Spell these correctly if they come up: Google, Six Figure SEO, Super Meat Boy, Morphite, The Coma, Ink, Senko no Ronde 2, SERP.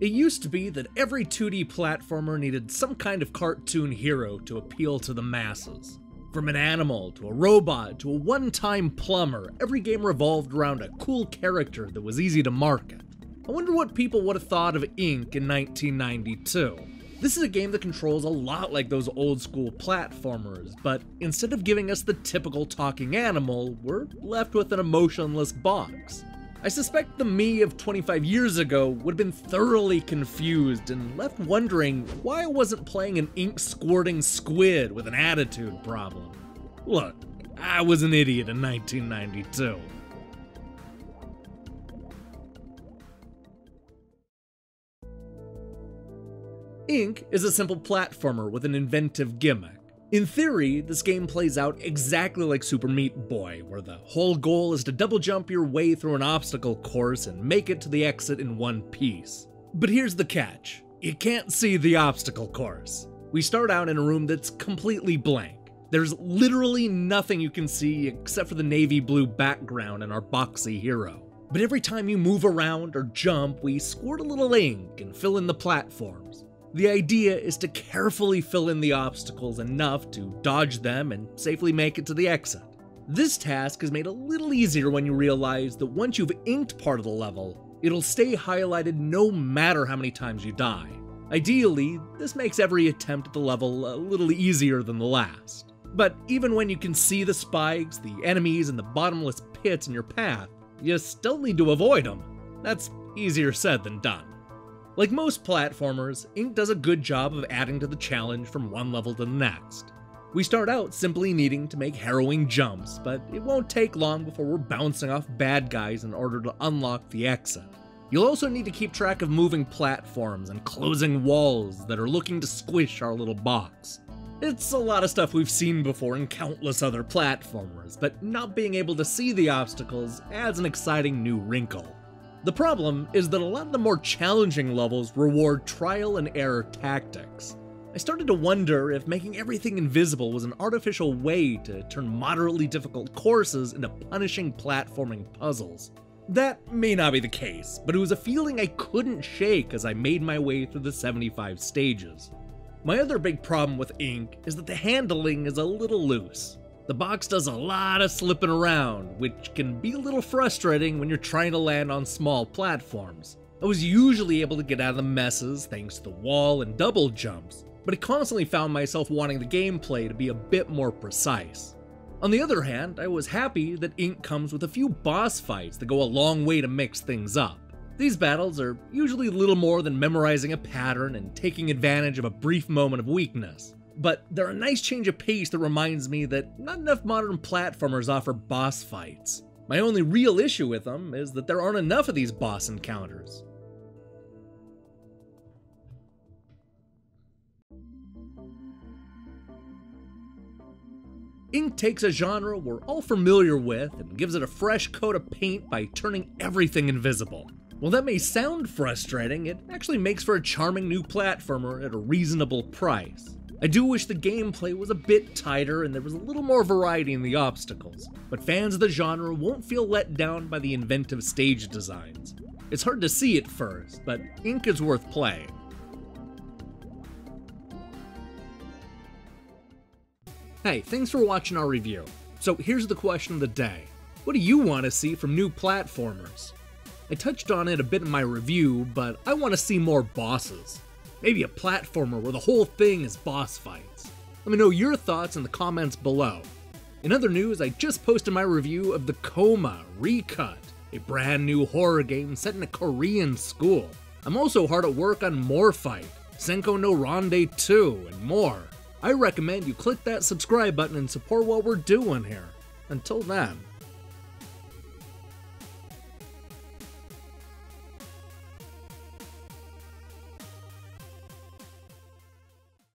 It used to be that every 2D platformer needed some kind of cartoon hero to appeal to the masses. From an animal, to a robot, to a one-time plumber, every game revolved around a cool character that was easy to market. I wonder what people would have thought of Ink in 1992. This is a game that controls a lot like those old-school platformers, but instead of giving us the typical talking animal, we're left with an emotionless box. I suspect the me of 25 years ago would have been thoroughly confused and left wondering why I wasn't playing an ink-squirting squid with an attitude problem. Look, I was an idiot in 1992. Ink is a simple platformer with an inventive gimmick. In theory, this game plays out exactly like Super Meat Boy, where the whole goal is to double jump your way through an obstacle course and make it to the exit in one piece. But here's the catch. You can't see the obstacle course. We start out in a room that's completely blank. There's literally nothing you can see except for the navy blue background and our boxy hero. But every time you move around or jump, we squirt a little ink and fill in the platforms. The idea is to carefully fill in the obstacles enough to dodge them and safely make it to the exit. This task is made a little easier when you realize that once you've inked part of the level, it'll stay highlighted no matter how many times you die. Ideally, this makes every attempt at the level a little easier than the last. But even when you can see the spikes, the enemies, and the bottomless pits in your path, you still need to avoid them. That's easier said than done. Like most platformers, Ink does a good job of adding to the challenge from one level to the next. We start out simply needing to make harrowing jumps, but it won't take long before we're bouncing off bad guys in order to unlock the exit. You'll also need to keep track of moving platforms and closing walls that are looking to squish our little box. It's a lot of stuff we've seen before in countless other platformers, but not being able to see the obstacles adds an exciting new wrinkle. The problem is that a lot of the more challenging levels reward trial and error tactics. I started to wonder if making everything invisible was an artificial way to turn moderately difficult courses into punishing platforming puzzles. That may not be the case, but it was a feeling I couldn't shake as I made my way through the 75 stages. My other big problem with Ink is that the handling is a little loose. The box does a lot of slipping around, which can be a little frustrating when you're trying to land on small platforms. I was usually able to get out of the messes thanks to the wall and double jumps, but I constantly found myself wanting the gameplay to be a bit more precise. On the other hand, I was happy that Ink comes with a few boss fights that go a long way to mix things up. These battles are usually little more than memorizing a pattern and taking advantage of a brief moment of weakness. But they're a nice change of pace that reminds me that not enough modern platformers offer boss fights. My only real issue with them is that there aren't enough of these boss encounters. Ink takes a genre we're all familiar with and gives it a fresh coat of paint by turning everything invisible. While that may sound frustrating, it actually makes for a charming new platformer at a reasonable price. I do wish the gameplay was a bit tighter and there was a little more variety in the obstacles, but fans of the genre won't feel let down by the inventive stage designs. It's hard to see at first, but Ink is worth playing. Hey, thanks for watching our review. So here's the question of the day. What do you want to see from new platformers? I touched on it a bit in my review, but I want to see more bosses. Maybe a platformer where the whole thing is boss fights. Let me know your thoughts in the comments below. In other news, I just posted my review of The Coma Recut, a brand new horror game set in a Korean school. I'm also hard at work on Morphite, Senko no Ronde 2, and more. I recommend you click that subscribe button and support what we're doing here. Until then.